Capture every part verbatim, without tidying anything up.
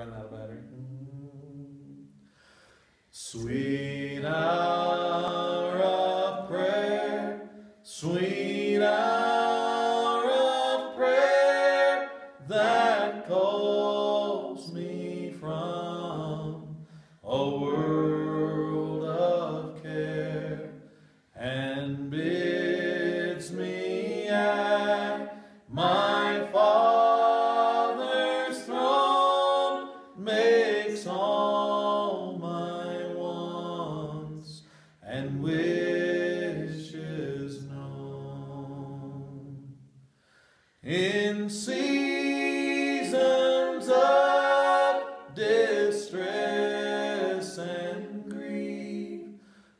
running out of battery. Sweet hour of prayer, sweet hour of prayer that calls me from a world of care and bids me at my Father's throne, makes all my wants and wishes known. In seasons of distress and grief,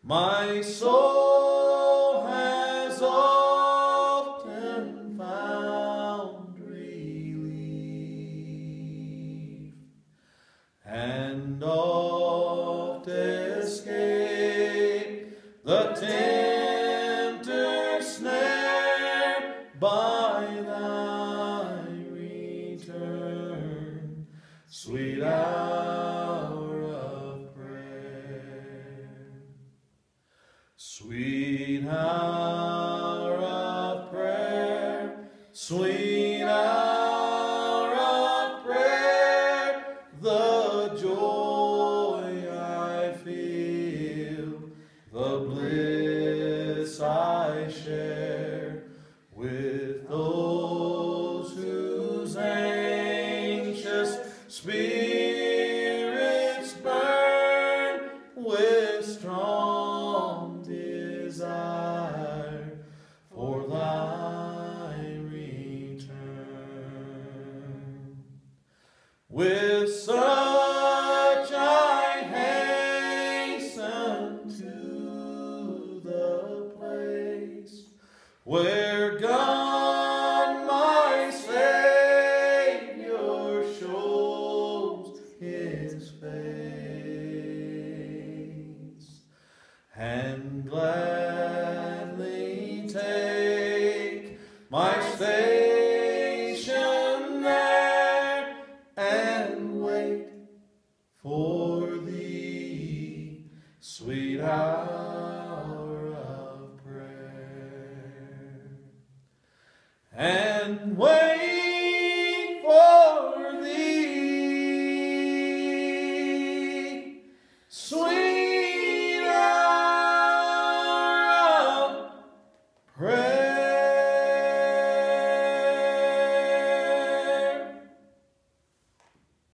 my soul has often found relief, and oft escaped the tempter's snare by thy return, sweet hour of prayer. Sweet hour of prayer, sweet hour of prayer, the joy I feel, the bliss I share with those whose anxious spirits burn with strong desire for thy return. With such I hasten to the place where God my Savior shows his face, and glad my station there, and wait for thee, sweet hour.